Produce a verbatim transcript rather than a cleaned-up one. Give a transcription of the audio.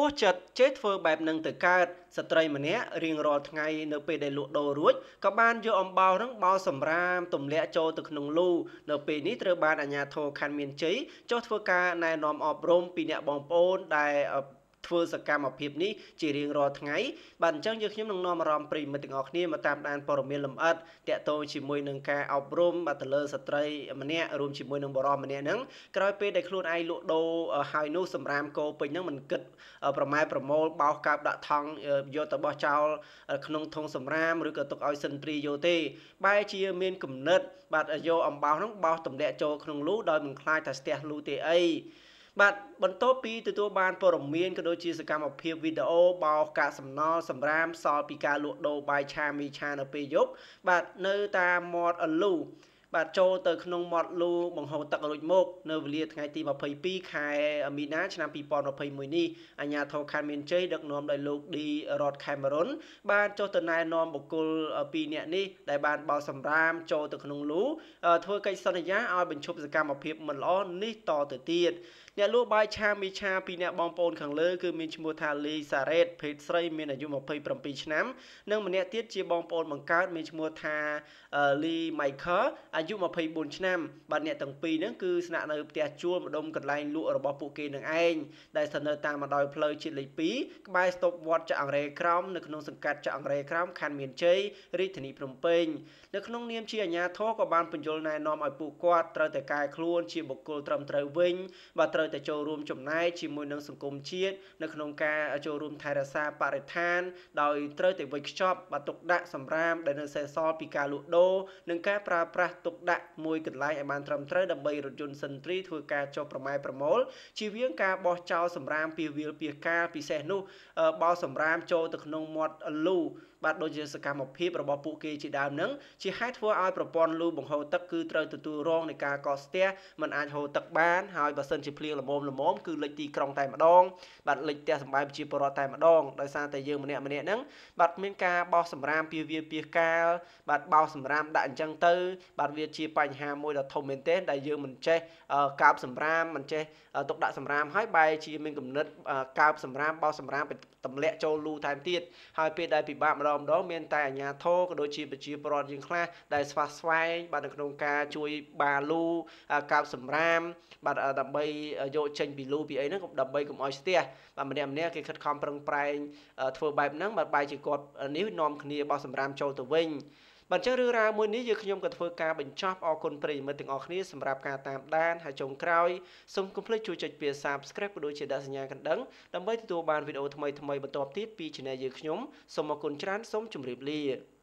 ខុស ចិត្ត ចេះ ធ្វើ បែប នឹង ទៅ កើត ស្ត្រី ម្នាក់ រៀង រាល់ ថ្ងៃ នៅ ពេល ដែល លក់ ដូរ រួច ក៏ បាន យក អំបោរ នឹង បោ សម្រាម ទម្លាក់ ចូល ទៅ ក្នុង លូ នៅ ពេល នេះ ត្រូវ បាន អាជ្ញា ធរ ខណ្ឌ មាន ជ័យ ចុះ ធ្វើ ការ ណែ នាំ អប់ រំ ពី អ្នក បង ប្អូន ដែល ធ្វើ សកម្មភាព នេះ ជា រៀង រាល់ ថ្ងៃ បាទ អញ្ចឹង យើង ខ្ញុំ នឹង នាំ អារម្មណ៍ ប្រិយ មិត្ត ទាំង អស់ គ្នា មក តាម ដាន ព័ត៌មាន លម្អិត តាក់ ទង ជាមួយ នឹង ការ អប់ រំ បាទ ទៅ លើ ស្ត្រី ម្នាក់ រួម ជាមួយ នឹង បរិម ម្នាក់ ហ្នឹង ក្រោយ ពេល ដែល ខ្លួន ឯង លក់ ដូរ ហើយ នោះ សម្រាម គោ ពេញ ហ្នឹង មិន គិត ប្រ ម៉ែ ប្រ មូល បោស កាប់ ដាក់ ថង់ យក ទៅ បោះ ចោល ក្នុង ធុង សម្រាម ឬ ក៏ ទុក ឲ្យ សិនត្រី យក ទេ បែរ ជា មាន គំនិត បាទ យក អំបោស ហ្នឹង បោស ទម្លាក់ ចូល ក្នុង លូ ដោយ មិន ខ្លាច ថា ស្ទះ លូ ទេ អី បាទ បន្ទាប់ ពី ទទួល បាន ព័ត៌មាន ក៏ ដូច ជា សកម្មភាព វីដេអូ បោស កាក សំណល់ សម្រាម សល់ ពី ការ លក់ ដូរ បាយ ឆា មី ឆា នៅ ពេល យប់ បាទ នៅ តាម មាត់ លូ បាទ ចូល ទៅ ក្នុង មាត់ លូ បង្ហូរ ទឹក រួច មក នៅ វេលា ថ្ងៃ ទី ម្ភៃពីរ ខែ មីនា ឆ្នាំ ពីរពាន់ម្ភៃមួយ នេះ អាជ្ញាធរ ខណ្ឌ មានជ័យ ដឹក នាំ ដោយ លោក ឌី រតខេមរុន បាន ចុះ ទៅ ណែ នាំ បុគ្គល ពីរ នាក់ នេះ ដែល បាន បោស សម្រាម ចូល ទៅ ក្នុង លូ ធ្វើ កិច្ច សន្យា ឲ្យ បញ្ឈប់ សកម្មភាព មិន ល្អ នេះ ត ទៅ ទៀត អ្នកលក់បាយឆាមីឆា ពី អ្នក បងប្អូន ខាង លើ គឺ មាន ឈ្មោះ ថា លី សារ៉េត ភេទ ស្រី មាន អាយុ ម្ភៃប្រាំពីរ ឆ្នាំ និង ម្នាក់ ទៀត ជា បងប្អូន បង្កើត មាន ឈ្មោះ ថា លី ម៉ៃខែល អាយុ ម្ភៃបួន ឆ្នាំ បាទ អ្នក ទាំង ពីរ ហ្នឹង គឺ ស្នាក់ នៅ ផ្ទះ ជួល ម្ដុំ កន្លែង លក់ របស់ ពួក គេ នឹង ឯង ដែល ស្ថិត នៅ តាម បណ្ដោយ ផ្លូវ ជាតិ លេខ ពីរ ក្បែរ ស្តុប វត្ត ចាក់ អង្រែ ក្រោម នៅ ក្នុង សង្កាត់ ចាក់ អង្រែ ក្រោម ខណ្ឌ មានជ័យ រាជ ធានី ភ្នំពេញ នៅ ក្នុង នាម ជា អាជ្ញាធរ ក៏ បាន បញ្យល់ ណែ នាំ ឲ្យ ពួក គាត់ ត្រូវ តែ កែ ខ្លួន ជា បុគ្គល ត្រឹម ត្រូវ វិញ បាទ ត្រូវ តែ ចូល រួម ចំណែក ជាមួយ នឹង សង្គម ជាតិ នៅ ក្នុង ការ ចូល រួម ថែ រក្សា បរិស្ថាន ដោយ ត្រូវ តែ វេច ខ្ចប់ បាទ ទុក ដាក់ សម្រាម ដែល នៅ សេសសល់ ពី ការ លក់ ដូរ និង ការ ប្រើ ប្រាស់ ទុក ដាក់ មួយ កន្លែង ឲ្យ បាន ត្រឹម ត្រូវ ដើម្បី រថយន្ត សិនត្រី ធ្វើ ការ ចុះ ប្រ ម៉ែ ប្រ មូល ជៀសវាង ការ បោះ ចោល សម្រាម ពាស វាល ពាស កាល ពិសេស នោះ បោស សម្រាម ចូល ទៅ ក្នុង មាត់ លូ បាទ ដូច ជា សកម្មភាព របស់ ពួក គេ ជា ដើម ហ្នឹង ជា ហេតុ ធ្វើ ឲ្យ ប្រព័ន្ធ លូ បង្ហូរ ទឹក គឺ ត្រូវ ទទួល រង នៃ ការ កក ស្ទះ មិន អាច ហូរ ទឹក បាន ហើយ បើ សិន ជា ភ្លៀង លមម លមម គឺ លិច ទី ក្រុង តែ ម្ដង បាទ លិច ផ្ទះ សម្បែង ប្រជា ពលរដ្ឋ តែ ម្ដង ដោយ សារ តែ យើង ម្នាក់ ម្នាក់ ហ្នឹង បាទ មាន ការ បោស សម្រាម ពាស វាល ពាស កាល បាទ បោស សម្រាម ដាក់ អញ្ចឹង ទៅ បាទ វា ជា បញ្ហា មួយ ដ៏ ធំ មែន ទេ ដែល យើង មិន ចេះ កាប់ សម្រាម មិន ចេះ ទុក ដាក់ សម្រាម ហើយ បែរ ជា មាន គំនិត កាប់ សម្រាម បោស សម្រាម ទម្លាក់ ចូល លូ ថែម ទៀត ហើយ ពេល ដែល ពិបាក ម្ដង មាន តែ អាជ្ញាធរ ក៏ ដូច ជា ប្រជា ពលរដ្ឋ យើង ខ្លះ ដែល ស្វះ ស្វែង បាទ នៅ ក្នុង ការ ជួយ បា លូ កាប់ សម្រាម បាទ ដើម្បី យក ចេញ ពី លូ ពី អី ហ្នឹង ដើម្បី កុំ ឲ្យ ស្ទះ បាទ ម្នាក់ ម្នាក់ គេ ខិត ខំ ប្រឹង ប្រែង ធ្វើ បែប ហ្នឹង បាទ បែរ ជា គាត់ នេះ នាំ គ្នា បោស សម្រាម ចូល ទៅ វិញ បាទ ចឹង រឿង រ៉ាវ មួយ នេះ យើង ខ្ញុំ ក៏ ធ្វើ ការ បញ្ចប់ អរគុណ ប្រិយ មិត្ត ទាំង អស់ គ្នា សម្រាប់ ការ តាម ដាន ហើយ ចុង ក្រោយ សូម កុំ ភ្លេច ជួយ ចុច ពាក្យ Subscribe ក៏ ដូច ជា ដាក់ សញ្ញា កណ្ដឹង ដើម្បី ទទួល បាន វីដេអូ ថ្មីៗ បន្ត ទៀត ពី Channel យើង ខ្ញុំ សូម អរគុណ ច្រើន សូម ជម្រាប លា